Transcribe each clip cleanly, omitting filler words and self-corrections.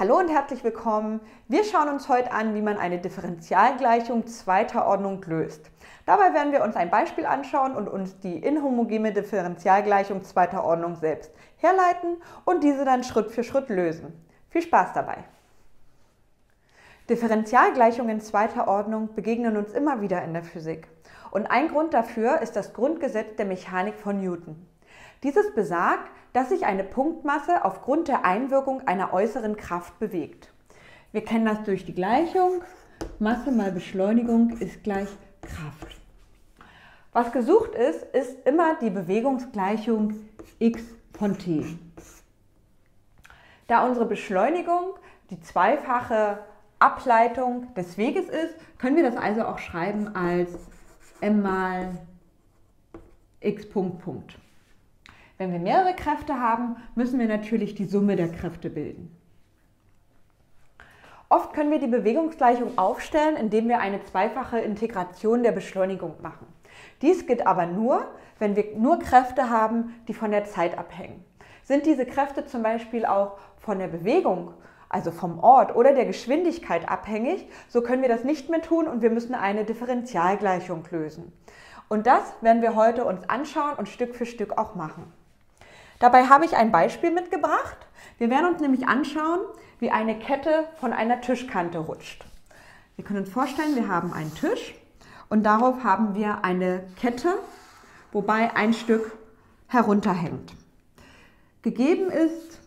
Hallo und herzlich willkommen. Wir schauen uns heute an, wie man eine Differentialgleichung zweiter Ordnung löst. Dabei werden wir uns ein Beispiel anschauen und uns die inhomogene Differentialgleichung zweiter Ordnung selbst herleiten und diese dann Schritt für Schritt lösen. Viel Spaß dabei! Differentialgleichungen zweiter Ordnung begegnen uns immer wieder in der Physik. Und ein Grund dafür ist das Grundgesetz der Mechanik von Newton. Dieses besagt, dass sich eine Punktmasse aufgrund der Einwirkung einer äußeren Kraft bewegt. Wir kennen das durch die Gleichung. Masse mal Beschleunigung ist gleich Kraft. Was gesucht ist, ist immer die Bewegungsgleichung x von t. Da unsere Beschleunigung die zweifache Ableitung des Weges ist, können wir das also auch schreiben als m mal x Punkt Punkt. Wenn wir mehrere Kräfte haben, müssen wir natürlich die Summe der Kräfte bilden. Oft können wir die Bewegungsgleichung aufstellen, indem wir eine zweifache Integration der Beschleunigung machen. Dies geht aber nur, wenn wir nur Kräfte haben, die von der Zeit abhängen. Sind diese Kräfte zum Beispiel auch von der Bewegung, also vom Ort oder der Geschwindigkeit abhängig, so können wir das nicht mehr tun und wir müssen eine Differentialgleichung lösen. Und das werden wir heute uns anschauen und Stück für Stück auch machen. Dabei habe ich ein Beispiel mitgebracht. Wir werden uns nämlich anschauen, wie eine Kette von einer Tischkante rutscht. Wir können uns vorstellen, wir haben einen Tisch und darauf haben wir eine Kette, wobei ein Stück herunterhängt. Gegeben ist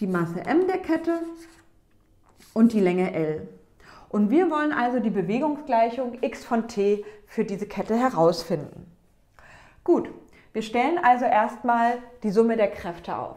die Masse m der Kette und die Länge l. Und wir wollen also die Bewegungsgleichung x von t für diese Kette herausfinden. Gut. Wir stellen also erstmal die Summe der Kräfte auf.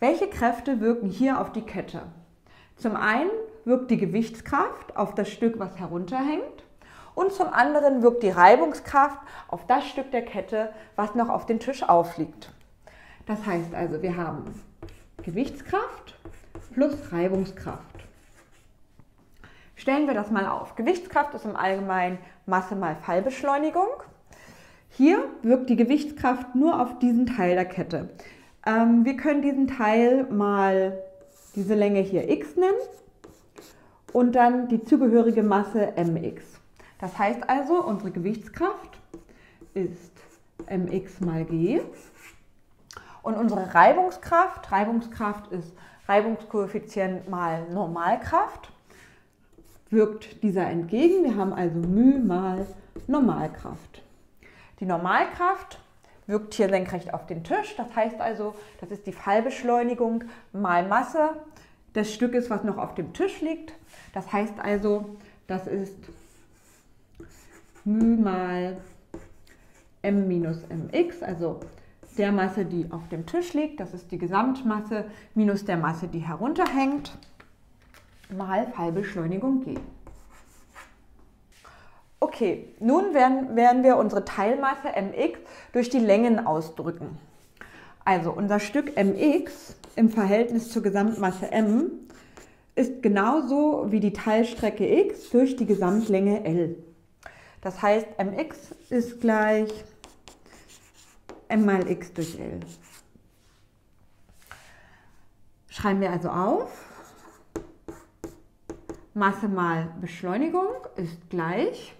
Welche Kräfte wirken hier auf die Kette? Zum einen wirkt die Gewichtskraft auf das Stück, was herunterhängt, und zum anderen wirkt die Reibungskraft auf das Stück der Kette, was noch auf den Tisch aufliegt. Das heißt also, wir haben Gewichtskraft plus Reibungskraft. Stellen wir das mal auf. Gewichtskraft ist im Allgemeinen Masse mal Fallbeschleunigung. Hier wirkt die Gewichtskraft nur auf diesen Teil der Kette. Wir können diesen Teil mal diese Länge hier x nennen und dann die zugehörige Masse mx. Das heißt also, unsere Gewichtskraft ist mx mal g und unsere Reibungskraft, Reibungskraft ist Reibungskoeffizient mal Normalkraft, wirkt dieser entgegen. Wir haben also μ mal Normalkraft. Die Normalkraft wirkt hier senkrecht auf den Tisch, das heißt also, das ist die Fallbeschleunigung mal Masse des Stückes, was noch auf dem Tisch liegt. Das heißt also, das ist μ mal m minus mx, also der Masse, die auf dem Tisch liegt, das ist die Gesamtmasse minus der Masse, die herunterhängt, mal Fallbeschleunigung g. Okay, nun werden wir unsere Teilmasse mx durch die Längen ausdrücken. Also unser Stück mx im Verhältnis zur Gesamtmasse m ist genauso wie die Teilstrecke x durch die Gesamtlänge l. Das heißt, mx ist gleich m mal x durch l. Schreiben wir also auf. Masse mal Beschleunigung ist gleich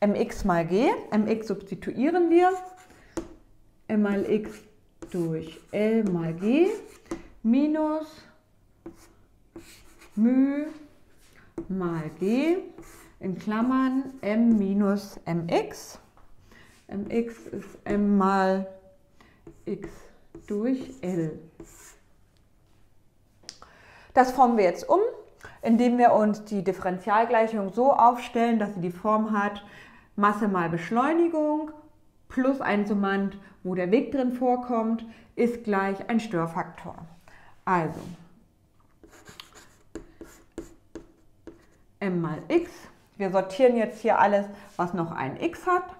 mx mal g, mx substituieren wir, m mal x durch l mal g minus μ mal g in Klammern m minus mx. mx ist m mal x durch l. Das formen wir jetzt um, indem wir uns die Differentialgleichung so aufstellen, dass sie die Form hat, Masse mal Beschleunigung plus ein Summand, wo der Weg drin vorkommt, ist gleich ein Störfaktor. Also m mal x. Wir sortieren jetzt hier alles, was noch ein x hat.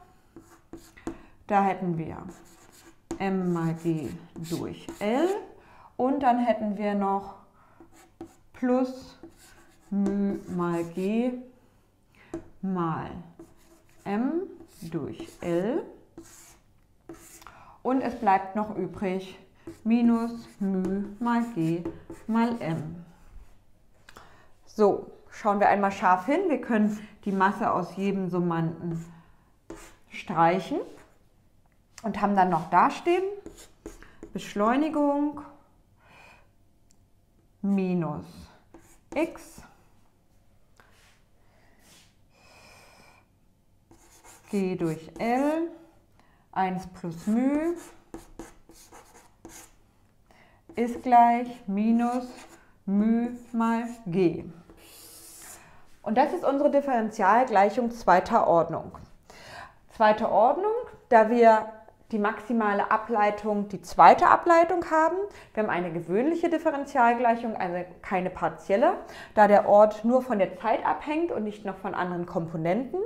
Da hätten wir m mal g durch l und dann hätten wir noch plus μ mal g mal m durch l und es bleibt noch übrig minus μ mal g mal m. So, schauen wir einmal scharf hin. Wir können die Masse aus jedem Summanden streichen und haben dann noch dastehen Beschleunigung minus x g durch L 1 plus μ ist gleich minus μ mal g. Und das ist unsere Differentialgleichung zweiter Ordnung. Zweite Ordnung, da wir die maximale Ableitung, die zweite Ableitung haben. Wir haben eine gewöhnliche Differentialgleichung, also keine partielle, da der Ort nur von der Zeit abhängt und nicht noch von anderen Komponenten.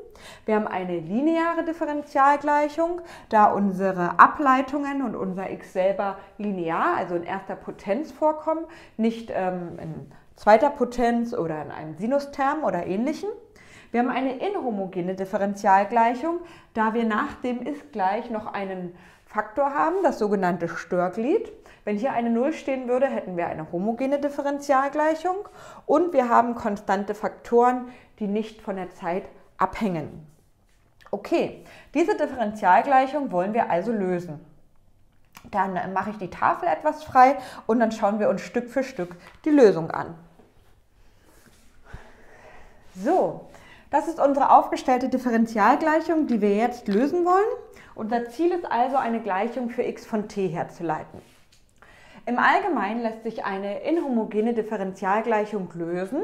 Wir haben eine lineare Differentialgleichung, da unsere Ableitungen und unser x selber linear, also in erster Potenz vorkommen, nicht in zweiter Potenz oder in einem Sinusterm oder ähnlichem. Wir haben eine inhomogene Differentialgleichung, da wir nach dem ist gleich noch einen Faktor haben, das sogenannte Störglied. Wenn hier eine 0 stehen würde, hätten wir eine homogene Differentialgleichung. Und wir haben konstante Faktoren, die nicht von der Zeit abhängen. Okay, diese Differentialgleichung wollen wir also lösen. Dann mache ich die Tafel etwas frei und dann schauen wir uns Stück für Stück die Lösung an. So. Das ist unsere aufgestellte Differentialgleichung, die wir jetzt lösen wollen. Unser Ziel ist also, eine Gleichung für x von t herzuleiten. Im Allgemeinen lässt sich eine inhomogene Differentialgleichung lösen,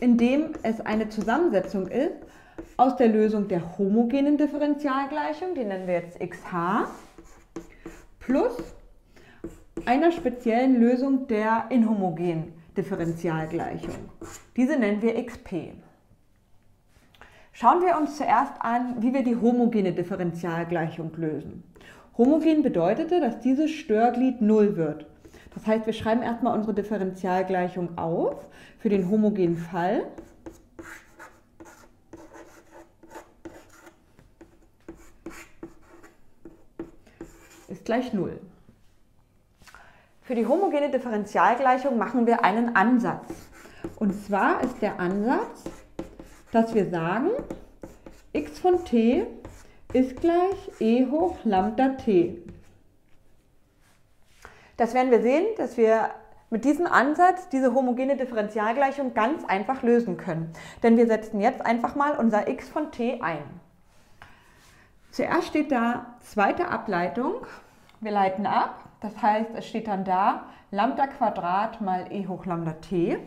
indem es eine Zusammensetzung ist aus der Lösung der homogenen Differentialgleichung, die nennen wir jetzt xh, plus einer speziellen Lösung der inhomogenen Differentialgleichung. Diese nennen wir xp. Schauen wir uns zuerst an, wie wir die homogene Differentialgleichung lösen. Homogen bedeutete, dass dieses Störglied 0 wird. Das heißt, wir schreiben erstmal unsere Differentialgleichung auf für den homogenen Fall. Ist gleich 0. Für die homogene Differentialgleichung machen wir einen Ansatz. Und zwar ist der Ansatz, dass wir sagen, x von t ist gleich e hoch lambda t. Das werden wir sehen, dass wir mit diesem Ansatz diese homogene Differentialgleichung ganz einfach lösen können. Denn wir setzen jetzt einfach mal unser x von t ein. Zuerst steht da zweite Ableitung. Wir leiten ab, das heißt, es steht dann da lambda Quadrat mal e hoch lambda t.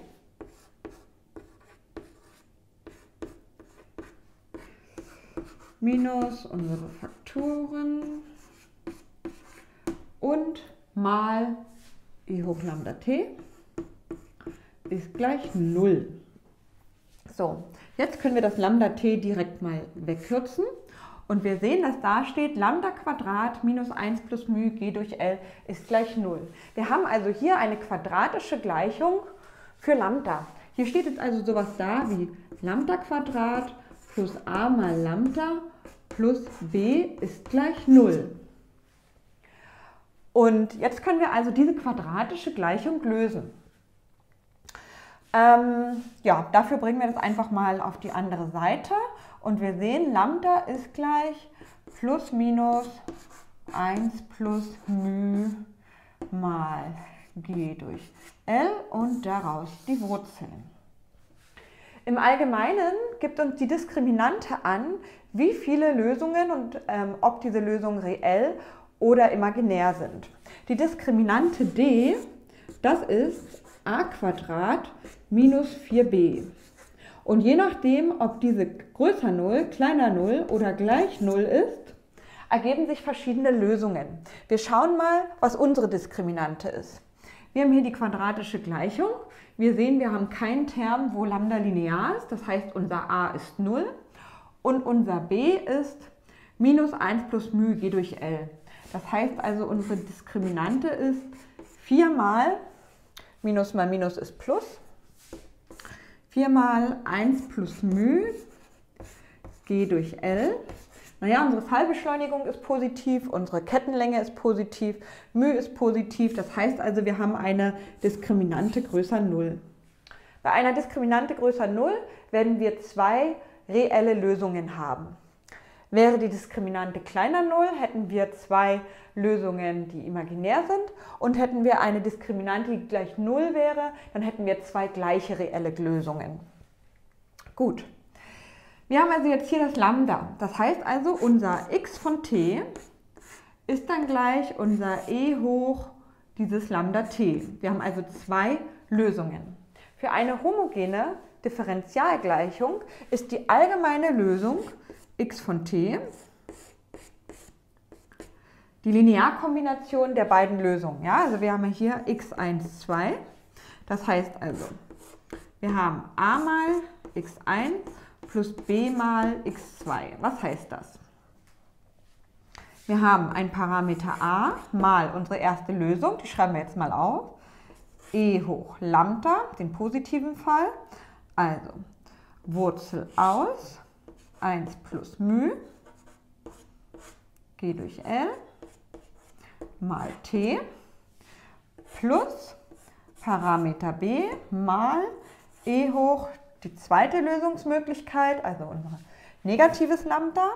Minus unsere Faktoren und mal e hoch lambda t ist gleich 0. So, jetzt können wir das lambda t direkt mal wegkürzen und wir sehen, dass da steht lambda Quadrat minus 1 plus μ g durch L ist gleich 0. Wir haben also hier eine quadratische Gleichung für lambda. Hier steht jetzt also sowas da wie lambda Quadrat plus a mal lambda plus b ist gleich 0. Und jetzt können wir also diese quadratische Gleichung lösen. Ja, dafür bringen wir das einfach mal auf die andere Seite und wir sehen, lambda ist gleich plus minus 1 plus μ mal g durch L und daraus die Wurzeln. Im Allgemeinen gibt uns die Diskriminante an, wie viele Lösungen und ob diese Lösungen reell oder imaginär sind. Die Diskriminante d, das ist a² minus 4b. Und je nachdem, ob diese größer 0, kleiner 0 oder gleich 0 ist, ergeben sich verschiedene Lösungen. Wir schauen mal, was unsere Diskriminante ist. Wir haben hier die quadratische Gleichung. Wir sehen, wir haben keinen Term, wo lambda linear ist. Das heißt, unser a ist 0 und unser b ist minus 1 plus μ g durch L. Das heißt also, unsere Diskriminante ist 4 mal minus ist plus, 4 mal 1 plus μ g durch L. Naja, unsere Fallbeschleunigung ist positiv, unsere Kettenlänge ist positiv, μ ist positiv. Das heißt also, wir haben eine Diskriminante größer 0. Bei einer Diskriminante größer 0 werden wir zwei reelle Lösungen haben. Wäre die Diskriminante kleiner 0, hätten wir zwei Lösungen, die imaginär sind. Und hätten wir eine Diskriminante, die gleich 0 wäre, dann hätten wir zwei gleiche reelle Lösungen. Gut. Wir haben also jetzt hier das Lambda. Das heißt also, unser x von t ist dann gleich unser e hoch dieses Lambda t. Wir haben also zwei Lösungen. Für eine homogene Differentialgleichung ist die allgemeine Lösung x von t die Linearkombination der beiden Lösungen. Ja, also wir haben hier x1, 2. Das heißt also, wir haben a mal x1 plus b mal x2. Was heißt das? Wir haben einen Parameter a mal unsere erste Lösung, die schreiben wir jetzt mal auf, e hoch Lambda, den positiven Fall, also Wurzel aus 1 plus μ g durch L mal t plus Parameter b mal e hoch die zweite Lösungsmöglichkeit, also unser negatives Lambda,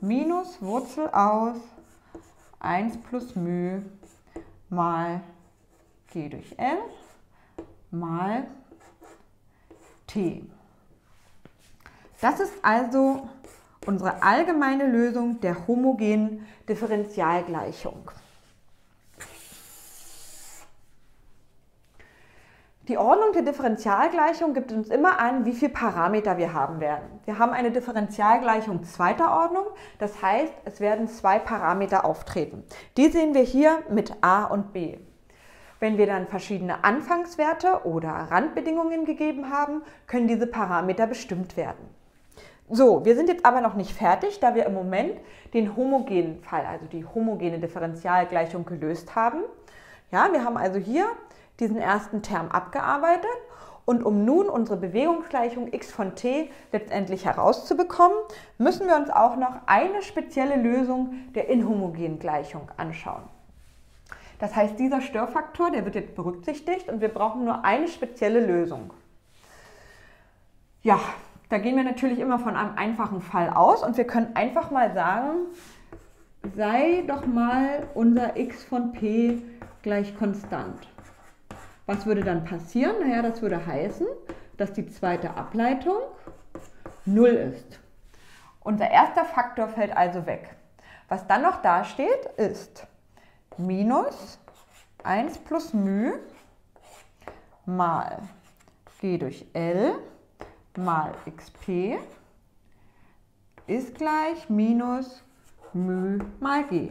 minus Wurzel aus 1 plus μ mal g durch L mal t. Das ist also unsere allgemeine Lösung der homogenen Differentialgleichung. Die Ordnung der Differentialgleichung gibt uns immer an, wie viele Parameter wir haben werden. Wir haben eine Differentialgleichung zweiter Ordnung, das heißt, es werden zwei Parameter auftreten. Die sehen wir hier mit a und b. Wenn wir dann verschiedene Anfangswerte oder Randbedingungen gegeben haben, können diese Parameter bestimmt werden. So, wir sind jetzt aber noch nicht fertig, da wir im Moment den homogenen Fall, also die homogene Differentialgleichung gelöst haben. Ja, wir haben also hier diesen ersten Term abgearbeitet und um nun unsere Bewegungsgleichung x von t letztendlich herauszubekommen, müssen wir uns auch noch eine spezielle Lösung der inhomogenen Gleichung anschauen. Das heißt, dieser Störfaktor, der wird jetzt berücksichtigt und wir brauchen nur eine spezielle Lösung. Ja, da gehen wir natürlich immer von einem einfachen Fall aus und wir können einfach mal sagen, sei doch mal unser x von p gleich konstant. Was würde dann passieren? Naja, das würde heißen, dass die zweite Ableitung 0 ist. Unser erster Faktor fällt also weg. Was dann noch dasteht, ist minus 1 plus μ mal g durch L mal xp ist gleich minus μ mal g.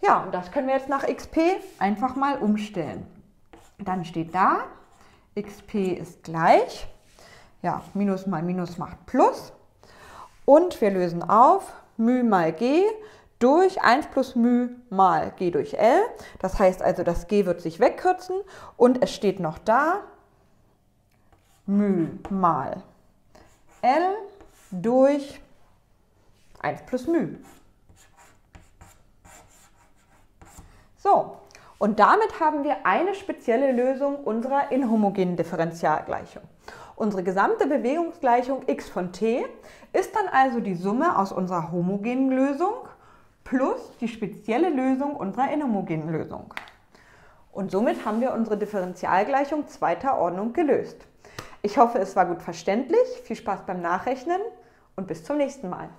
Ja, und das können wir jetzt nach xp einfach mal umstellen. Dann steht da, xp ist gleich, ja, Minus mal Minus macht Plus. Und wir lösen auf μ mal g durch 1 plus μ mal g durch L. Das heißt also, das g wird sich wegkürzen und es steht noch da, μ mal L durch 1 plus μ. So. Und damit haben wir eine spezielle Lösung unserer inhomogenen Differentialgleichung. Unsere gesamte Bewegungsgleichung x von t ist dann also die Summe aus unserer homogenen Lösung plus die spezielle Lösung unserer inhomogenen Lösung. Und somit haben wir unsere Differentialgleichung zweiter Ordnung gelöst. Ich hoffe, es war gut verständlich. Viel Spaß beim Nachrechnen und bis zum nächsten Mal.